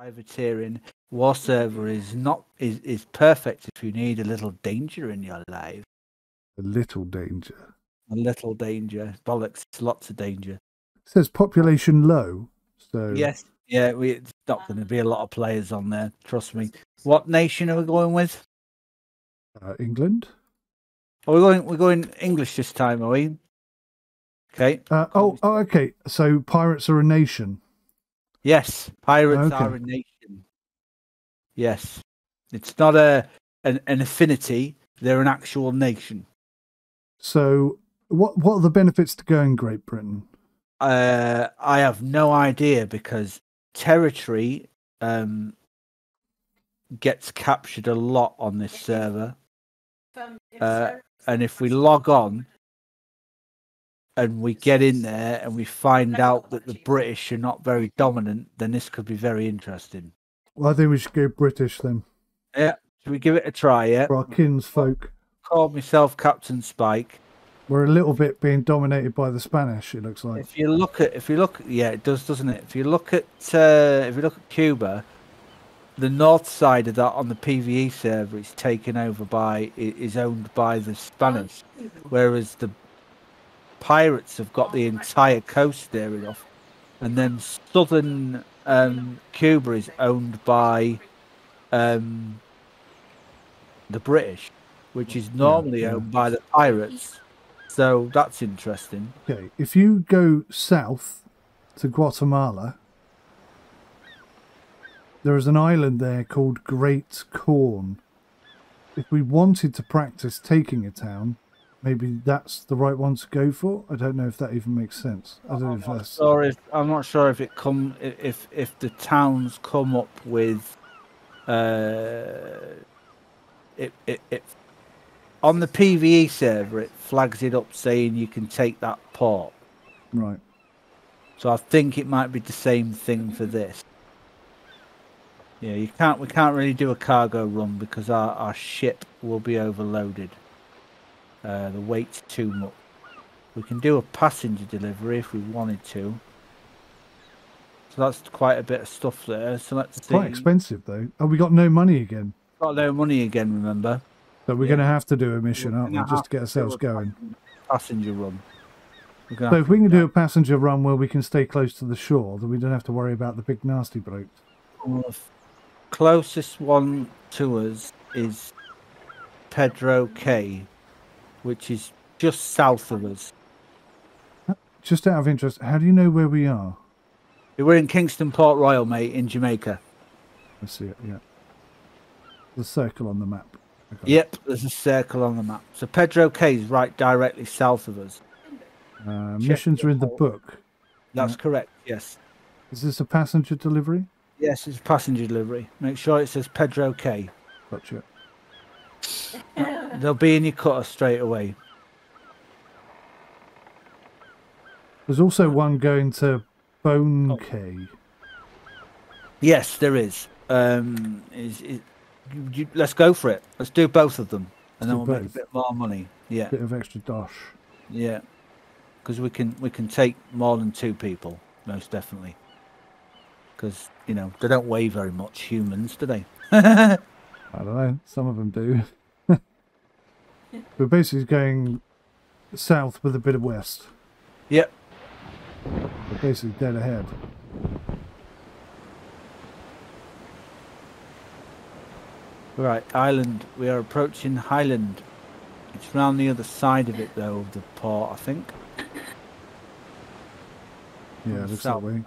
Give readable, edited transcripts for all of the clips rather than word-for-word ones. privateering. War server is perfect if you need a little danger in your life. A little danger. A little danger. Bollocks, it's lots of danger. It says population low. So yes, yeah, it's not going to be a lot of players on there. Trust me. What nation are we going with? England. Are we going? We're going English this time, are we? Okay. Okay. So pirates are a nation. Yes, pirates are a nation. Yes, it's not an affinity. They're an actual nation. So, what are the benefits to going Great Britain? I have no idea, because territory gets captured a lot on this server. And if we log on and we get in there and we find out that the British are not very dominant, then this could be very interesting. Well, I think we should go British then. Yeah, should we give it a try? Yeah, for our kinsfolk. Called myself Captain Spike. We're a little bit being dominated by the Spanish, it looks like. If you look, yeah, it does, doesn't it? If you look at Cuba, the north side of that on the PVE server is taken over is owned by the Spanish, whereas the pirates have got the entire coast there off, and then southern Cuba is owned by the British, which is normally owned by the pirates. So that's interesting. Okay, if you go south to Guatemala, there is an island there called Great Corn. If we wanted to practice taking a town, maybe that's the right one to go for. I don't know if that even makes sense. I'm not sure if if the towns come up with it on the PVE server, it flags it up saying you can take that port. Right. So I think it might be the same thing for this. Yeah, we can't really do a cargo run because our ship will be overloaded. The weight's too much. We can do a passenger delivery if we wanted to. So that's quite a bit of stuff there. So let's see. Quite expensive though. Oh, we got no money again. Got no money again, remember? So we're going to have to do a mission, aren't we, just to get ourselves going? Passenger run. So if we can do a passenger run where we can stay close to the shore, then we don't have to worry about the big nasty bloke. The closest one to us is Pedro K, which is just south of us. Just out of interest, how do you know where we are? We're in Kingston Port Royal, mate, in Jamaica. I see it, yeah. The circle on the map. Okay. Yep, there's a circle on the map. So Pedro K is right directly south of us. Missions are in the book. That's correct, yes. Is this a passenger delivery? Yes, it's a passenger delivery. Make sure it says Pedro K. Gotcha. They'll be in your cutter straight away. There's also one going to Bone Key. Yes, there is. Let's go for it. Let's do both of them, and then we'll make a bit more money. Yeah, bit of extra dosh. Yeah, because we can take more than two people, most definitely. Because you know they don't weigh very much, humans, do they? I don't know. Some of them do. We're basically going south with a bit of west. Yep. We're basically dead ahead. Right, Island. We are approaching Highland. It's round the other side of it, though, of the port, I think. Yeah, it looks that way.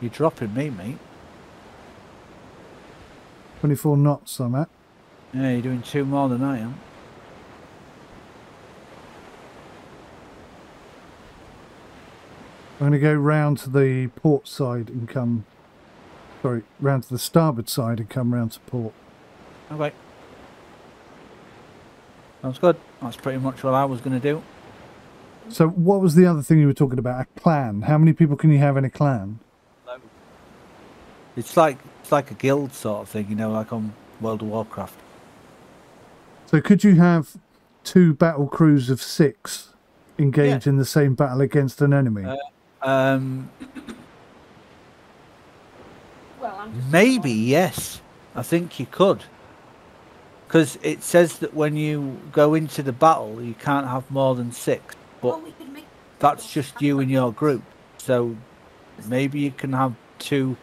You're dropping me, mate. 24 knots, I'm at. Yeah, you're doing two more than I am. I'm going to go round to the port side and come... Sorry, round to the starboard side and come round to port. Okay. Sounds good. That's pretty much what I was going to do. So what was the other thing you were talking about? A clan. How many people can you have in a clan? It's like a guild sort of thing, you know, like on World of Warcraft. So could you have two battle crews of 6 engage in the same battle against an enemy? Well, I'm just maybe wondering. Yes, I think you could, because it says that when you go into the battle, you can't have more than 6. But well, we could make that's just you and your group. So maybe you can have 12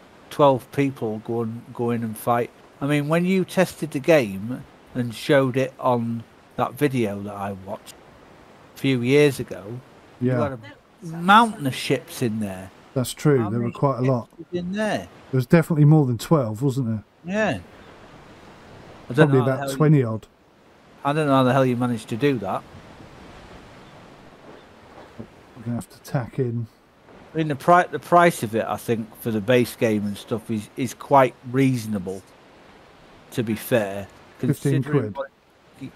people go in and fight. I mean, when you tested the game and showed it on that video that I watched a few years ago, yeah, you had a mountain of ships in there. That's true. How there were quite a lot in there. There was definitely more than 12, wasn't there? Yeah. I don't probably know about 20 you, odd. I don't know how the hell you managed to do that. We're gonna have to tack in. I mean, the price of it, I think, for the base game and stuff is quite reasonable, to be fair. 15 quid.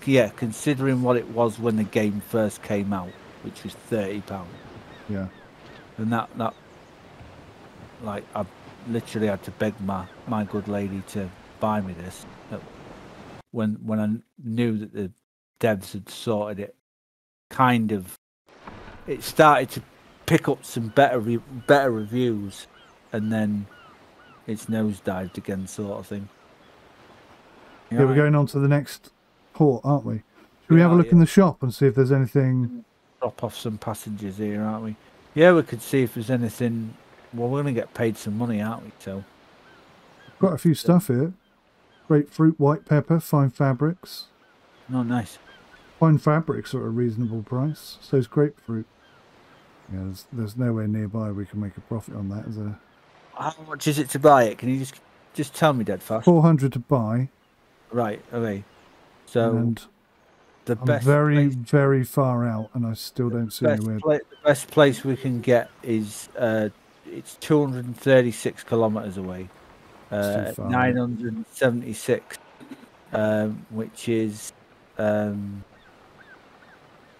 Yeah, considering what it was when the game first came out, which was £30. Yeah. And that like, I literally had to beg my good lady to buy me this when I knew that the devs had sorted it. Kind of, it started to pick up some better reviews, and then it's nosedived again, sort of thing. You know, yeah, we're going on to the next port, aren't we? Should we have a look in the shop and see if there's anything? Drop off some passengers here, aren't we? Yeah, we could see if there's anything. Well, we're going to get paid some money, aren't we? So, quite a few stuff here. Grapefruit, white pepper, fine fabrics. Oh, nice. Fine fabrics are at a reasonable price. So is grapefruit. Yeah, there's nowhere nearby we can make a profit on that, is there? How much is it to buy it? Can you just tell me dead fast? 400 to buy. Right, okay. So and the best very, very far out, and I still don't see anywhere. The best place we can get is it's 236 kilometers away. 976, which is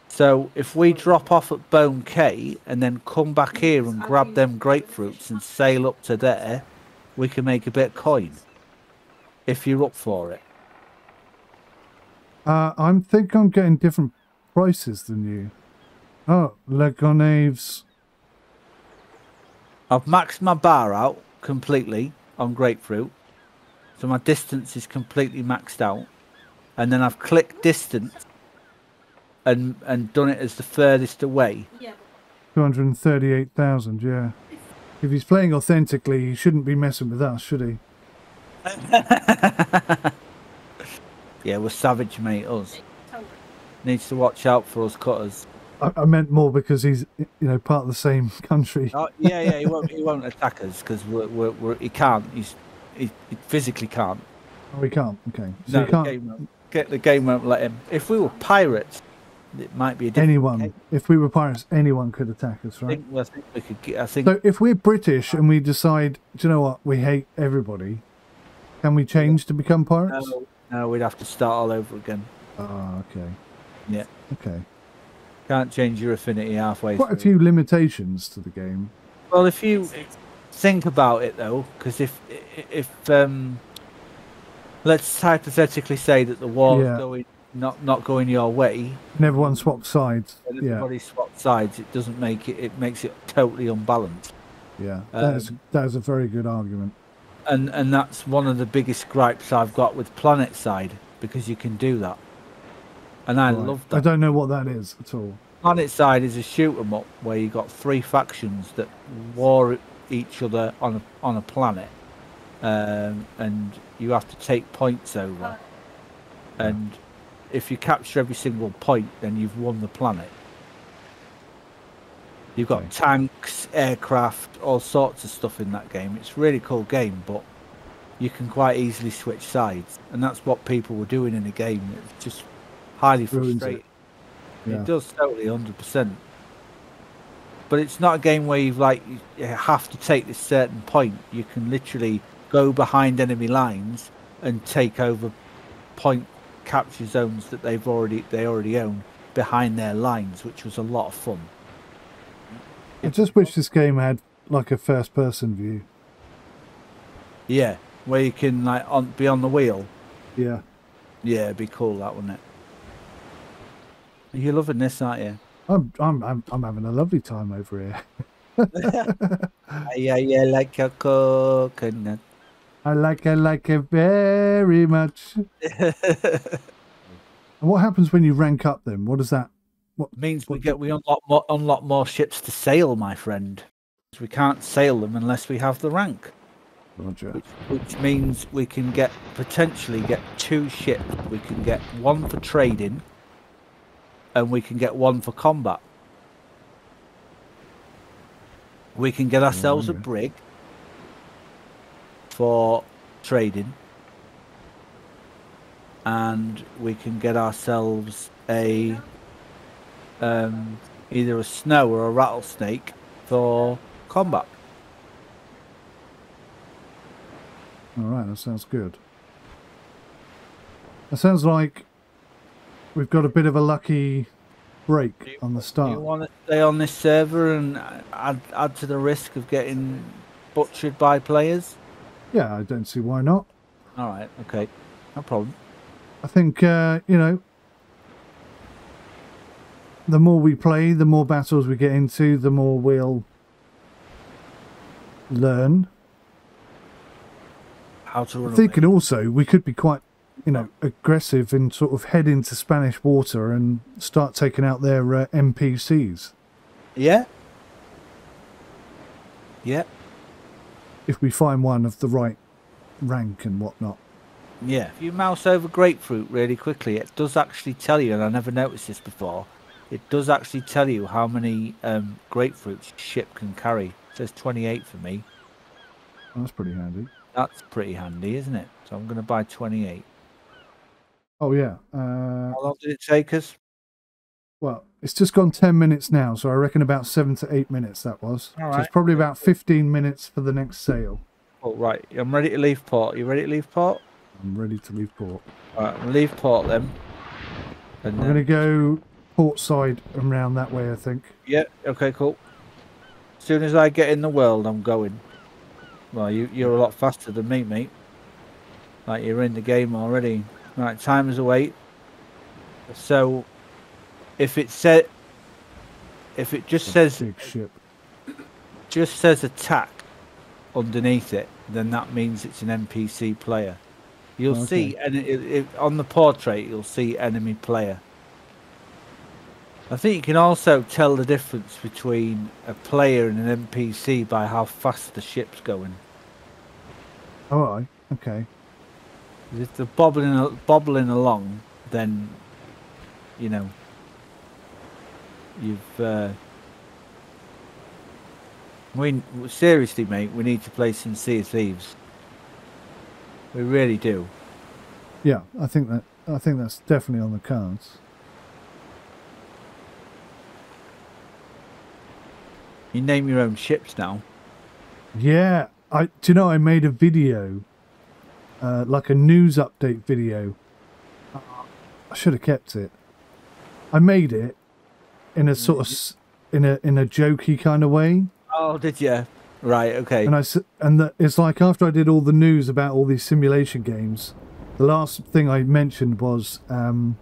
so if we drop off at Bone Key and then come back here and grab them grapefruits and sail up to there, we can make a bit of coin if you're up for it. I think I'm getting different prices than you. Oh, Legonaves. I've maxed my bar out completely on grapefruit, so my distance is completely maxed out, and then I've clicked distance and done it as the furthest away. Yeah. 238,000, yeah. If he's playing authentically, he shouldn't be messing with us, should he? Yeah, we're savage, mate, us. Needs to watch out for us cutters. I meant more because he's, you know, part of the same country. Oh, yeah, yeah, he won't attack us because he can't. He physically can't. Oh, he can't. Okay. So no, he can't. The game won't let him. If we were pirates, it might be a different game. If we were pirates, anyone could attack us, right? I think we could get, so if we're British and we decide, do you know what, we hate everybody, can we change to become pirates? No, we'd have to start all over again. Oh, okay. Yeah. Okay. Can't change your affinity halfway through. Quite a few limitations to the game. Well, if you think about it, though, because if let's hypothetically say that the war is going not going your way, and everyone swaps sides. Everybody swaps sides. It doesn't make it. It makes it totally unbalanced. Yeah, that is a very good argument. And that's one of the biggest gripes I've got with Planet Side, because you can do that. And I love that. I don't know what that is at all. Planet Side is a shoot 'em up where you got 3 factions that war each other on a planet, and you have to take points over. And if you capture every single point, then you've won the planet. You've got tanks, aircraft, all sorts of stuff in that game. It's a really cool game, but you can quite easily switch sides, and that's what people were doing in the game. It's just highly frustrating. It does totally 100%. But it's not a game where you have to take this certain point. You can literally go behind enemy lines and take over point capture zones that they already own behind their lines, which was a lot of fun. I just wish this game had like a first-person view. Yeah, where you can be on the wheel. Yeah. Yeah, it'd be cool, that, wouldn't it? You're loving this, aren't you? I'm having a lovely time over here. I like a coconut. I like it very much. What happens when you rank up then? What does that means? We unlock more ships to sail, my friend. We can't sail them unless we have the rank. Roger. Which means we can potentially get 2 ships. We can get 1 for trading and we can get 1 for combat. We can get ourselves a brig for trading, and we can get ourselves a either a snow or a rattlesnake for combat. All right, that sounds good. That sounds like we've got a bit of a lucky break on the start. Do you want to stay on this server and add to the risk of getting butchered by players? Yeah, I don't see why not. All right, okay, no problem. I think, you know, the more we play, the more battles we get into, the more we'll learn how to run. I think, and also we could be quite, you know, aggressive and sort of head into Spanish water and start taking out their NPCs. Yeah. Yeah. If we find one of the right rank and whatnot. Yeah. If you mouse over grapefruit really quickly, it does actually tell you, and I never noticed this before, it does actually tell you how many grapefruits ship can carry. It says 28 for me. That's pretty handy. That's pretty handy, isn't it? So I'm going to buy 28. Oh, yeah. How long did it take us? Well, it's just gone 10 minutes now, so I reckon about 7 to 8 minutes that was. All right. So it's probably about 15 minutes for the next sale. Oh, right. I'm ready to leave port. Are you ready to leave port? I'm ready to leave port. All right, I'll leave port then. And I'm going to go port side and round that way, I think. Yeah, okay, cool. As soon as I get in the world, I'm going. Well, you're a lot faster than me, mate. Like, you're in the game already. Right, time is away. So, if it just says attack underneath it, then that means it's an NPC player. You'll see, and on the portrait, you'll see enemy player. I think you can also tell the difference between a player and an NPC by how fast the ship's going. Oh, right. Okay. If they're bobbling along, then you know you've. We seriously, mate. We need to play some Sea of Thieves. We really do. Yeah, I think that's definitely on the cards. You name your own ships now. Yeah. Do you know I made a video, like a news update video. I should have kept it. I made it in a sort of in a jokey kind of way. Oh, did you? Right. Okay. And it's like after I did all the news about all these simulation games, the last thing I mentioned was, and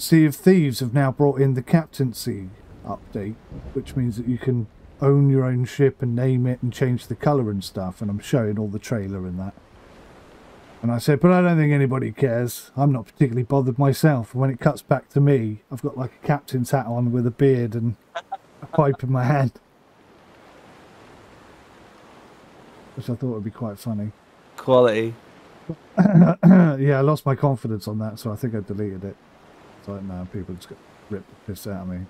Sea of Thieves have now brought in the captaincy update, which means that you can own your own ship and name it and change the color and stuff, and I'm showing all the trailer and that, and I said, but I don't think anybody cares. I'm not particularly bothered myself. When it cuts back to me, I've got like a captain's hat on with a beard and a pipe in my hand, which I thought would be quite funny quality. Yeah, I lost my confidence on that, so I think I deleted it. It's like, no, people just got ripped the piss out of me.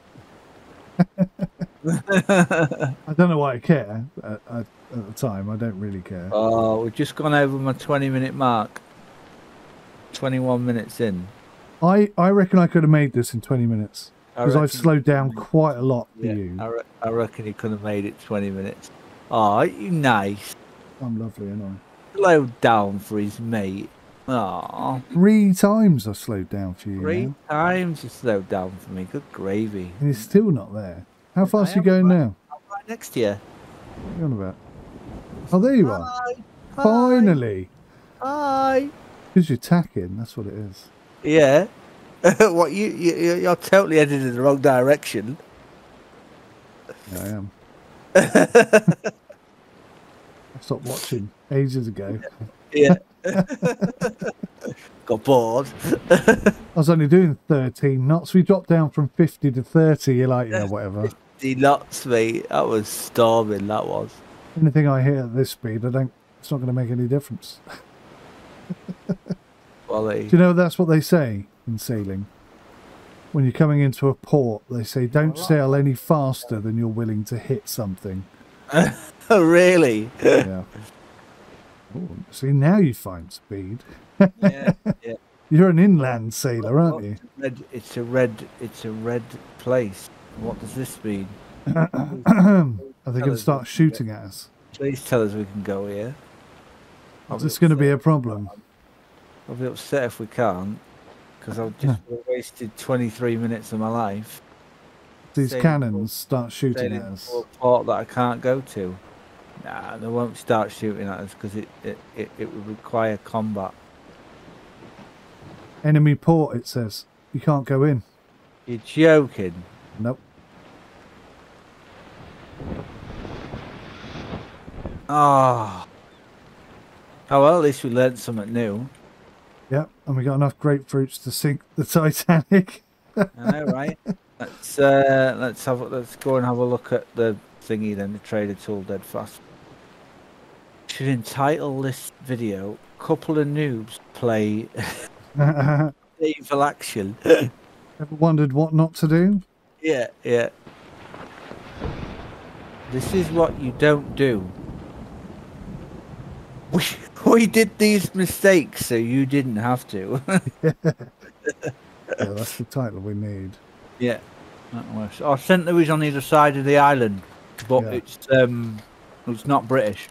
I don't know why I care at the time. I don't really care. Oh, we've just gone over my 20-minute mark. 21 minutes in. I reckon I could have made this in 20 minutes because I've slowed down quite a lot for you. I reckon you could have made it 20 minutes. Oh, you nice. I'm lovely, aren't I? Slowed down for his mate. Oh, 3 times I slowed down for you. 3 times you slowed down for me. Good gravy. And you're still not there. How fast are you going now? I'm right next to you. What are you on about? Oh, there you are. Hi. Finally. Hi. Because you're tacking. That's what it is. Yeah. What you're totally headed in the wrong direction. Yeah, I am. I stopped watching ages ago. Yeah. Got bored. I was only doing 13 knots. We dropped down from 50 to 30. You're like, yeah, whatever. 50 knots, mate. That was storming, that was. Anything I hit at this speed, I don't. It's not going to make any difference. Quality. Do you know that's what they say in sailing? When you're coming into a port, they say, don't sail any faster than you're willing to hit something. Really? Yeah. Ooh, see, now you find speed. Yeah, yeah. You're an inland sailor, aren't you? It's a red place. What does this mean? Are they going to start shooting at us? Please tell us we can go here. Is this going to be a problem? I'll be upset if we can't, because I've just wasted 23 minutes of my life. These cannons start shooting at us. A port that I can't go to. Nah, they won't start shooting at us because it would require combat. Enemy port, it says. You can't go in. You're joking. Nope. Ah. Oh, well, at least we learned something new. Yep, and we got enough grapefruits to sink the Titanic. I know, right? Let's go and have a look at the thingy then, the trader tool dead fast. Should entitle this video "Couple of Noobs Play Evil Action." Ever wondered what not to do? Yeah, yeah. This is what you don't do. We did these mistakes so you didn't have to. Yeah. Yeah, that's the title we need. Yeah, that works. Our centre is on the other side of the island, but it's not British.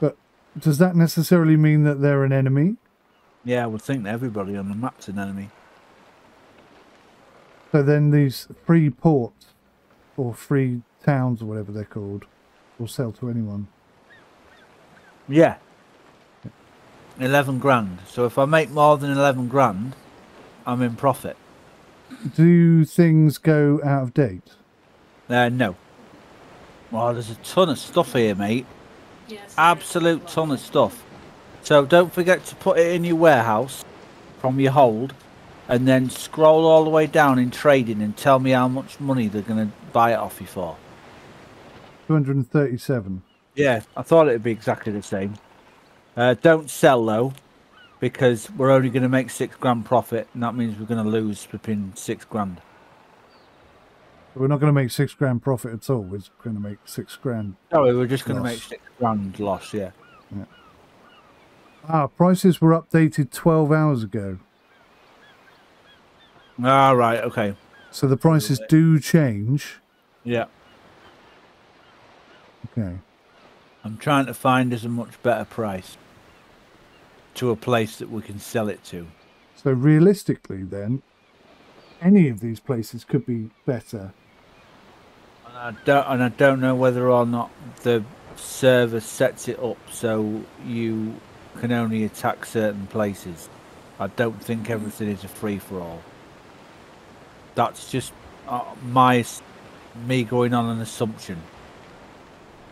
But does that necessarily mean that they're an enemy? Yeah, I would think that everybody on the map's an enemy. So then these free ports or free towns or whatever they're called will sell to anyone. Yeah. 11 grand. So if I make more than 11 grand, I'm in profit. Do things go out of date? No. Well, there's a ton of stuff here, mate. Yes. Absolute ton of stuff. So don't forget to put it in your warehouse from your hold and then scroll all the way down in trading and tell me how much money they're going to buy it off you for. 237. Yeah, I thought it would be exactly the same. Don't sell, though, because we're only going to make 6 grand profit, and that means we're going to lose between 6 grand. We're not going to make 6 grand profit at all. We're just going to make 6 grand. Sorry, we're just going to make 6 grand loss, yeah. Yeah. Ah, prices were updated 12 hours ago. Ah, right, okay. So the prices do change. Yeah. Okay. I'm trying to find us a much better price to a place that we can sell it to. So realistically then, any of these places could be better. And I don't know whether or not the server sets it up so you can only attack certain places. I don't think everything is a free-for-all. That's just me going on an assumption.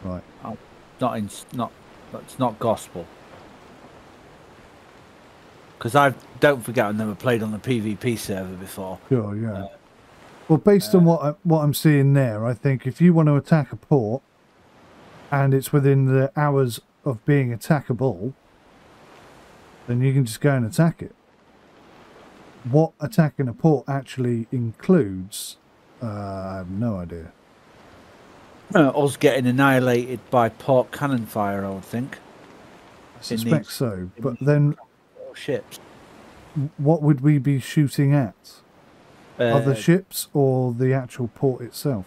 Right. That's not gospel. Because don't forget, I've never played on the PvP server before. Sure, yeah. Well, based on what I'm seeing there, I think if you want to attack a port, and it's within the hours of being attackable, then you can just go and attack it. What attacking a port actually includes, I have no idea. Us getting annihilated by port cannon fire, I would think. I suspect so, but then ships. What would we be shooting at? Other ships or the actual port itself?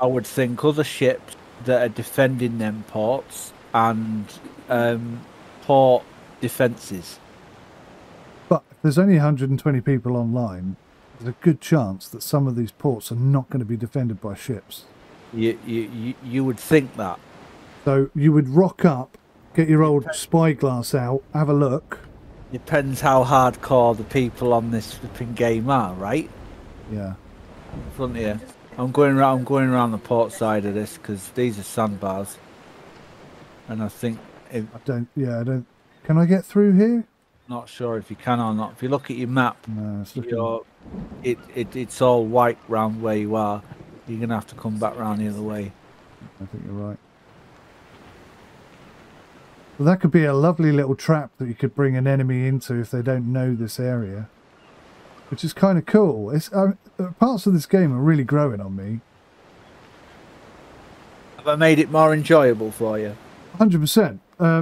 I would think other ships that are defending them ports and port defences. But if there's only 120 people online, there's a good chance that some of these ports are not going to be defended by ships. You would think that. So you would rock up, get your old spyglass out, have a look. Depends how hardcore the people on this flipping game are, right? Yeah. Frontier. I'm going around the port side of this because these are sandbars, and I think if, I don't. Can I get through here? Not sure if you can or not. If you look at your map, no, it's all white round where you are. You're gonna have to come back round the other way. I think you're right. Well, that could be a lovely little trap that you could bring an enemy into if they don't know this area, which is kind of cool. It's parts of this game are really growing on me. Have I made it more enjoyable for you? 100%.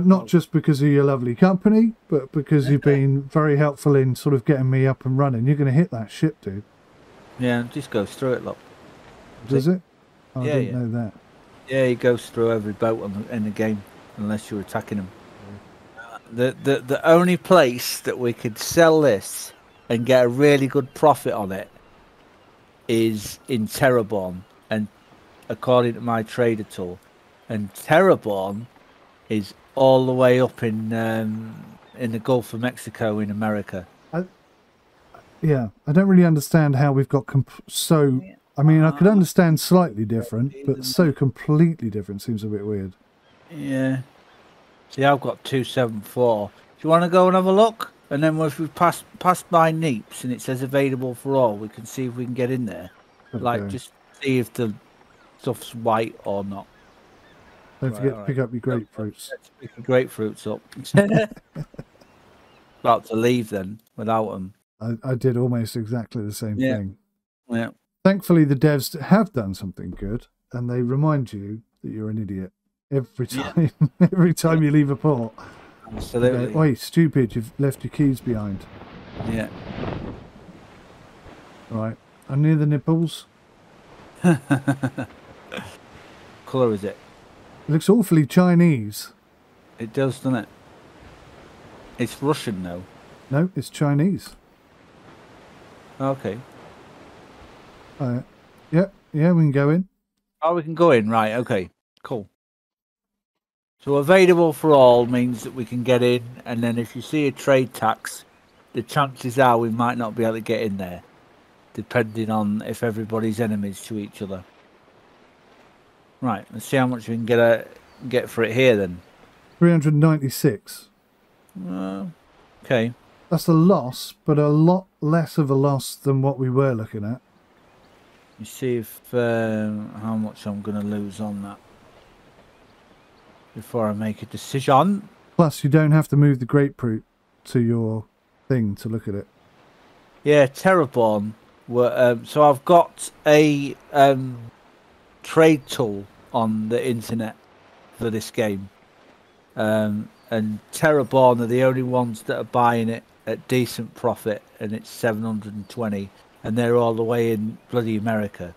Not just because of your lovely company, but because you've been very helpful in sort of getting me up and running. You're going to hit that ship, dude. Yeah, just goes through it, look. Does it? Oh, yeah, I didn't know that. Yeah, it goes through every boat in the game. Unless you're attacking them. The only place that we could sell this and get a really good profit on it is in Terrebonne, and according to my trader tool, and Terrebonne is all the way up in the Gulf of Mexico in America. I don't really understand how we've got so. I mean, I could understand slightly different, but so completely different seems a bit weird. Yeah. See, I've got 274. Do you want to go and have a look? And then if we pass by Neeps and it says available for all, we can see if we can get in there. Okay. Like, just see if the stuff's white or not. Don't forget to pick up your grapefruits. Let's pick the grapefruits up. About to leave then without them. I did almost exactly the same thing. Yeah. Thankfully, the devs have done something good, and they remind you that you're an idiot. Every time, every time you leave a port. Absolutely. Oi, stupid, you've left your keys behind. Yeah. Right, I'm near the nipples. What colour is it? It looks awfully Chinese. It does, doesn't it? It's Russian, though. No, it's Chinese. Okay. Yeah, we can go in. Oh, we can go in, right, okay, cool. So available for all means that we can get in, and then if you see a trade tax, the chances are we might not be able to get in there, depending on if everybody's enemies to each other. Right, let's see how much we can get for it here then. 396. Okay. That's a loss, but a lot less of a loss than what we were looking at. You see if how much I'm going to lose on that. Before I make a decision. Plus, you don't have to move the grapefruit to your thing to look at it. Yeah, Terrebonne. So I've got a trade tool on the internet for this game. And Terrebonne are the only ones that are buying it at decent profit. And it's 720. And they're all the way in bloody America.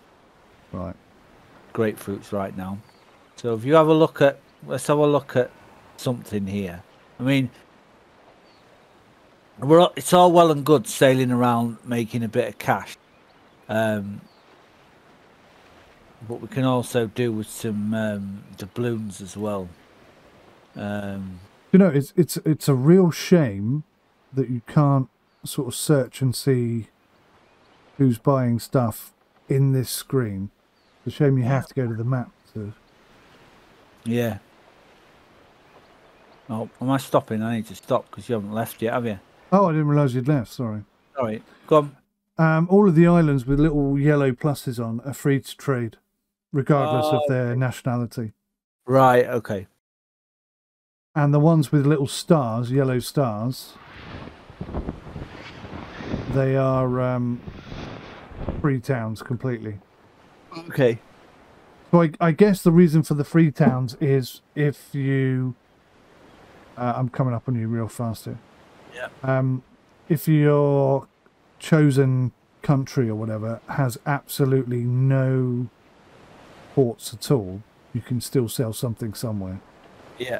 Right. Grapefruits right now. So if you have a look at... Let's have a look at something here. I mean, it's all well and good sailing around, making a bit of cash. But we can also do with some doubloons as well. You know, it's a real shame that you can't sort of search and see who's buying stuff in this screen. It's a shame you have to go to the map to... Yeah. Oh, am I stopping? I need to stop because you haven't left yet, have you? Oh, I didn't realise you'd left. Sorry. Sorry. Go on. All of the islands with little yellow pluses on are free to trade, regardless of their nationality. Right. Okay. And the ones with little stars, yellow stars, they are free towns completely. Okay. So I guess the reason for the free towns is if you... I'm coming up on you real fast here. Yeah. If your chosen country or whatever has absolutely no ports at all, you can still sell something somewhere. Yeah.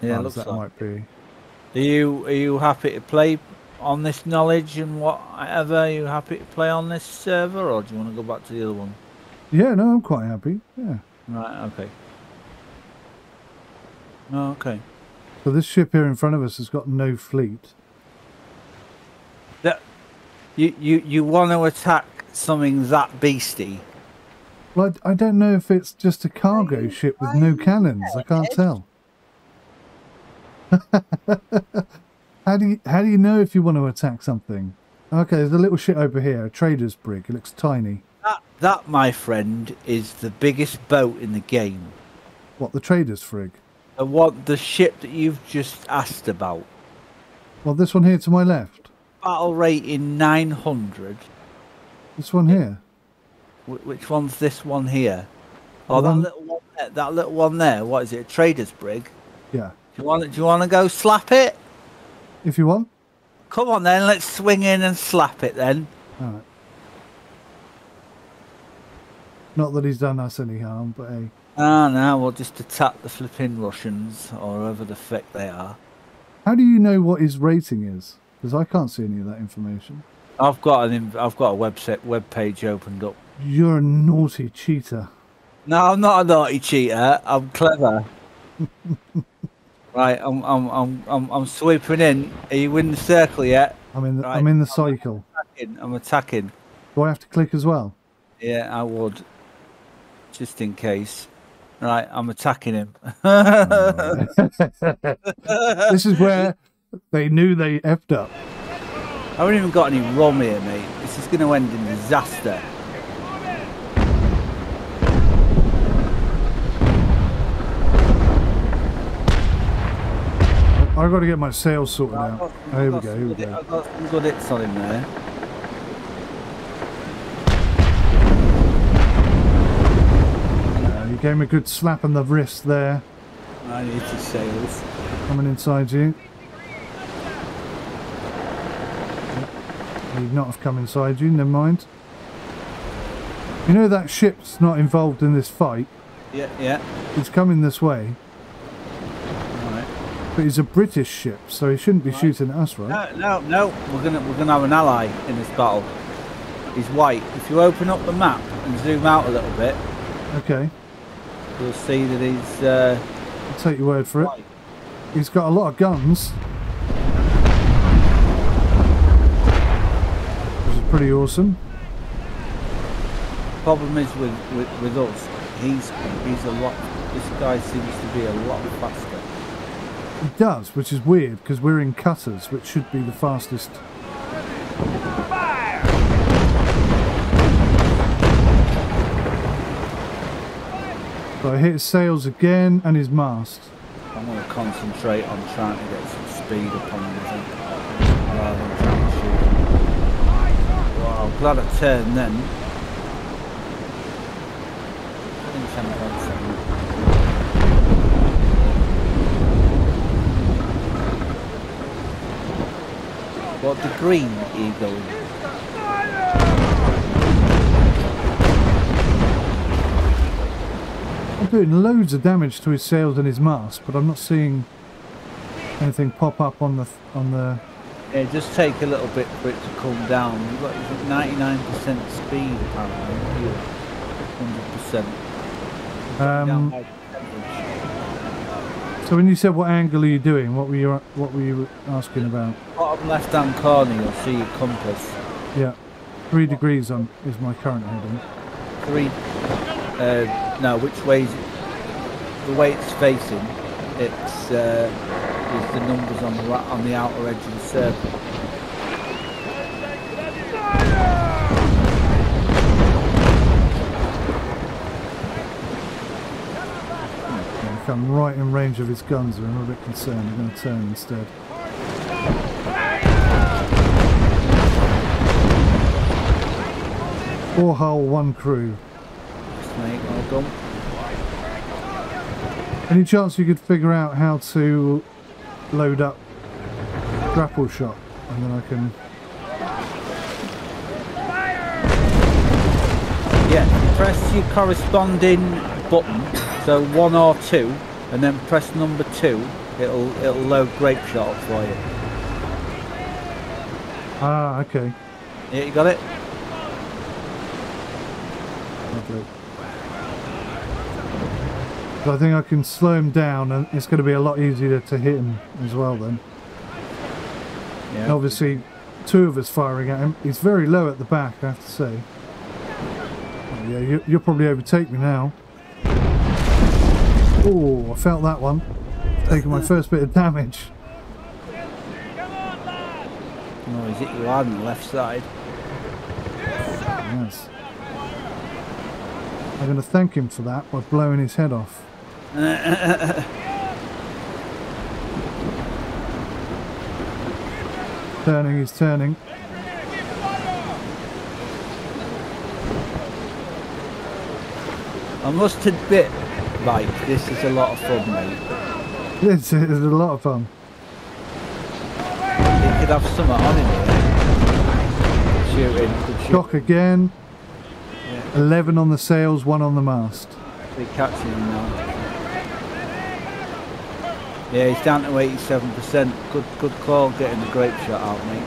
Yeah, looks like that might be. Are you happy to play on this knowledge and whatever? Are you happy to play on this server, or do you want to go back to the other one? Yeah, no, I'm quite happy. Yeah. Right. Okay. Oh, okay. So this ship here in front of us has got no fleet. That you want to attack something that beastie. Well, I don't know if it's just a cargo ship with no cannons. I can't tell. How do you know if you want to attack something? Okay, there's a little shit over here, a trader's brig. It looks tiny. That, my friend, is the biggest boat in the game. What, the trader's frig? And what, the ship that you've just asked about? Well, this one here to my left. Battle rating 900. This one here. Which one's this one here? Oh, that little one there. That little one there. What is it? A trader's brig. Yeah. Do you want to go slap it? If you want. Come on then. Let's swing in and slap it then. All right. Not that he's done us any harm, but hey. Ah, no, we'll just attack the flipping Russians, or whoever the feck they are. How do you know what his rating is? Because I can't see any of that information. I've got a web page opened up. You're a naughty cheater. No, I'm not a naughty cheater. I'm clever. Right, I'm sweeping in. Are you in the circle yet? I'm in the cycle. I'm attacking. Do I have to click as well? Yeah, I would. Just in case. Right, I'm attacking him. Oh. This is where they knew they effed up. I haven't even got any rum here, mate. This is going to end in disaster. I've got to get my sails sorted out. Oh, here we go, here we go. I've got some good hits on him there. You gave him a good slap on the wrist there. I need to sails. Coming inside you. He'd not have come inside you, never mind. You know that ship's not involved in this fight. Yeah, yeah. It's coming this way. But he's a British ship, so he shouldn't be shooting at us, right? No. We're gonna have an ally in this battle. He's white. If you open up the map and zoom out a little bit, okay, you'll see that he's. I'll take your word for it. He's got a lot of guns, which is pretty awesome. Problem is with us, he's a lot. This guy seems to be a lot faster. It does, which is weird, because we're in cutters, which should be the fastest. Fire! So I hit his sails again, and his mast. I'm going to concentrate on trying to get some speed upon him, I think, rather than trying to shoot him. Well, I'm glad I turned then. What degree are you going? I'm doing loads of damage to his sails and his mast, but I'm not seeing anything pop up on the Yeah, just take a little bit for it to come down. You've got 99% speed apparently. 100%. So when you said what angle are you doing, what were you asking about? Bottom left hand corner, you'll see your compass. Yeah, 3 degrees on is my current heading. No, which way is it? The way it's facing, it's is the numbers on the outer edge of the circle. I'm right in range of his guns, and I'm a bit concerned. I'm going to turn instead. Four hull, one crew. Any chance you could figure out how to load up grapple shot, and then I can. Yeah, press your corresponding button. So one or two, and then press number two. It'll load grape shot up for you. Ah, okay. Yeah, you got it. Lovely. So I think I can slow him down, and it's going to be a lot easier to hit him as well then. Yeah. And obviously, two of us firing at him. He's very low at the back, I have to say. Yeah, you'll probably overtake me now. Oh, I felt that one. Taking my first bit of damage. No, he's hit you hard on the left side. Yes. I'm going to thank him for that by blowing his head off. Turning is turning. I must admit, Mike, this is a lot of fun, mate. This is a lot of fun. He could have summer on him. Shooting. Shock again. Yeah. 11 on the sails, 1 on the mast. They're catching him now. Yeah, he's down to 87%. Good call getting the grape shot out, mate.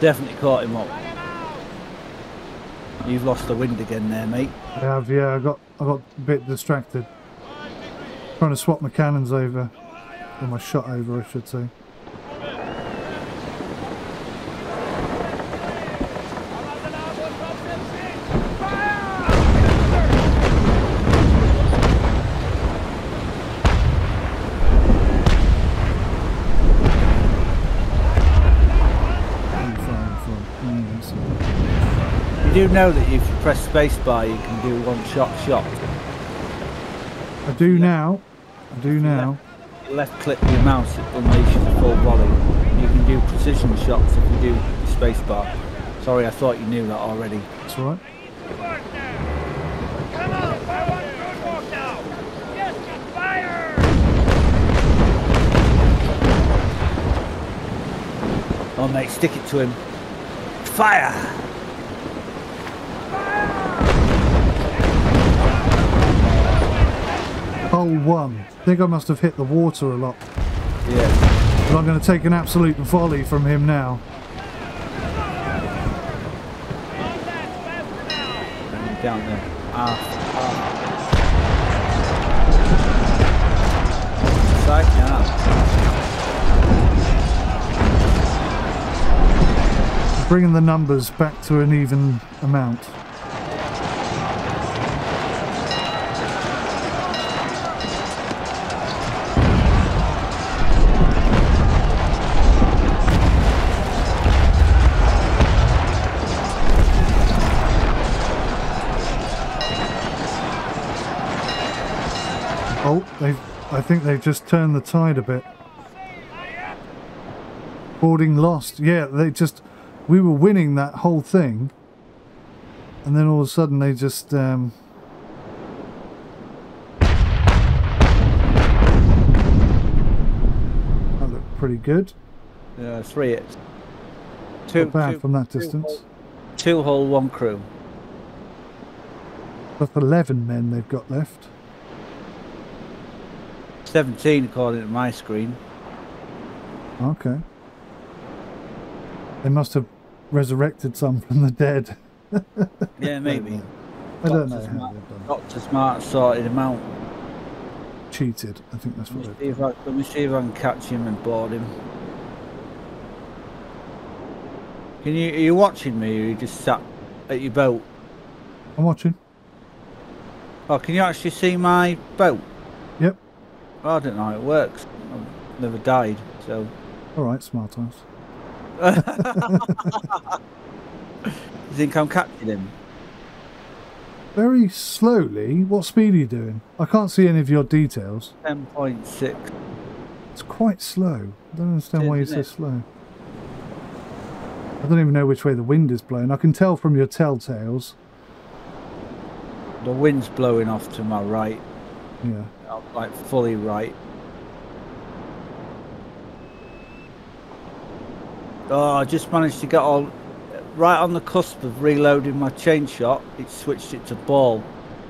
Definitely caught him up. You've lost the wind again there, mate. I have, yeah. I got a bit distracted. Trying to swap my cannons over. Or my shot over, I should say. You do know that if you press spacebar you can do one shot. I do now. I do now. Left click your mouse, it unleashes the full volley. You can do precision shots if you do spacebar. Sorry, I thought you knew that already. That's all right. Oh mate, stick it to him. Fire! Hole one. I think I must have hit the water a lot. Yeah. But I'm going to take an absolute volley from him now. Down there. Side down. Bringing the numbers back to an even amount. I think they've just turned the tide a bit. Boarding lost. Yeah, they just... We were winning that whole thing. And then all of a sudden they just... That looked pretty good. Yeah, 3 hits. Not bad from that distance. 2 hull, 1 crew. That's 11 men they've got left. 17 according to my screen. Okay. They must have resurrected some from the dead. Yeah, maybe. I don't know how they've done. Dr. Smart sorted him out. Cheated. I think that's what they've done. Let me see if I can catch him and board him. Are you watching me or are you just sat at your boat? I'm watching. Oh, can you actually see my boat? Yep. I don't know how it works. I've never died, so... Alright, smart ass. You think I'm catching him? Very slowly. What speed are you doing? I can't see any of your details. 10.6. It's quite slow. I don't understand why you're so slow. I don't even know which way the wind is blowing. I can tell from your telltales. The wind's blowing off to my right. Yeah. Like fully right. Oh, I just managed to get all right on the cusp of reloading my chain shot. It switched it to ball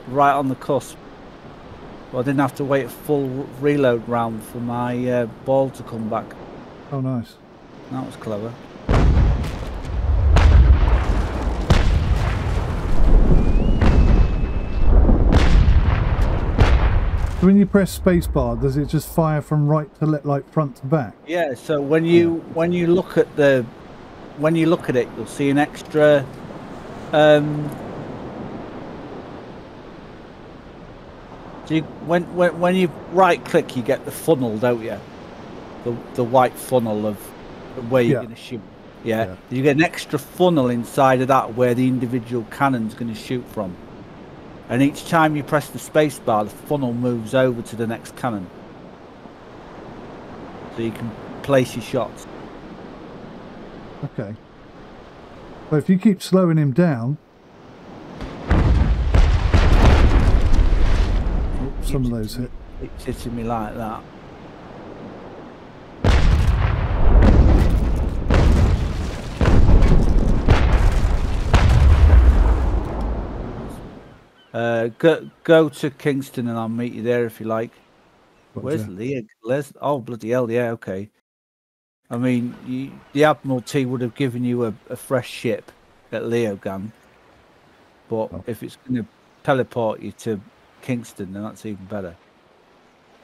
right on the cusp. Well, I didn't have to wait a full reload round for my ball to come back. Oh, nice. That was clever. When you press spacebar, does it just fire from right to left, like front to back? Yeah. So when you look at it, you'll see an extra. When you right click, you get the funnel, don't you? The white funnel of where you're going to shoot. Yeah. You get an extra funnel inside of that where the individual cannon's going to shoot from. And each time you press the space bar, the funnel moves over to the next cannon. So you can place your shots. Okay. But if you keep slowing him down... Oops, some of those hit. It's hitting me like that. Go to Kingston and I'll meet you there if you like. Where's Leah? Oh, bloody hell, yeah, okay. I mean, the Admiralty would have given you a fresh ship at Leogang, but if it's going to teleport you to Kingston, then that's even better.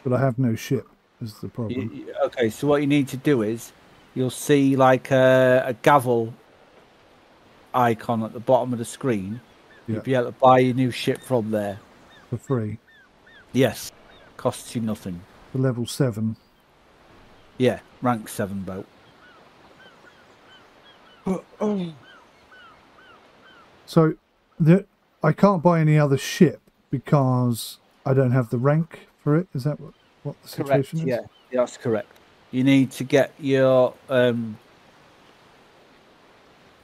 But I have no ship, is the problem. Okay, so what you need to do is, you'll see like a gavel icon at the bottom of the screen. You'll be able to buy your new ship from there. For free? Yes. Costs you nothing. For level 7? Yeah, rank 7 boat. So, I can't buy any other ship because I don't have the rank for it? Is that what the situation is? Correct, yeah. That's correct. You need to get your...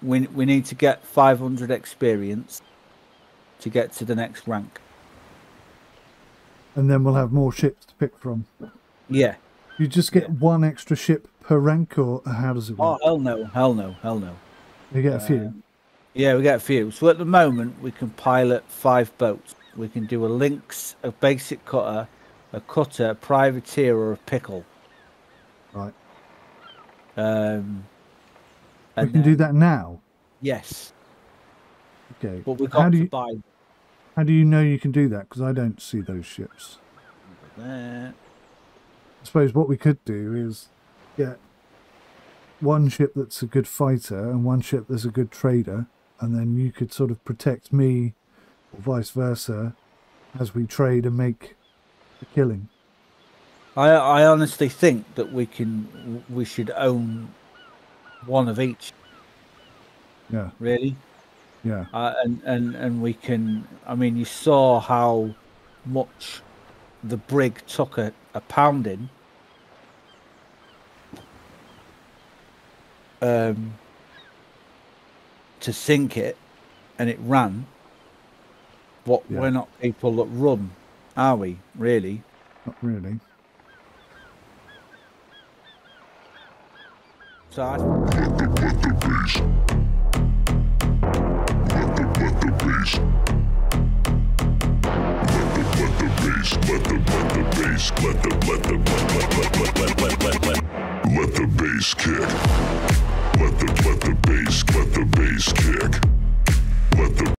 We need to get 500 experience to get to the next rank. And then we'll have more ships to pick from. Yeah. You just get one extra ship per rank, or how does it work? Oh, hell no, hell no, hell no. You get a few? Yeah, we get a few. So at the moment, we can pilot 5 boats. We can do a lynx, a basic cutter, a cutter, a privateer, or a pickle. Right. We can do that now? Yes. Okay. But we've got to buy. How do you know you can do that? Because I don't see those ships. There. I suppose what we could do is get one ship that's a good fighter and one ship that's a good trader, and then you could sort of protect me, or vice versa, as we trade and make the killing. I honestly think that we should own one of each. Yeah, really. Yeah. And we can, I mean, you saw how much the brig took a pounding. To sink it, and it ran. We're not people that run, are we, really? Not really. Let the bass kick.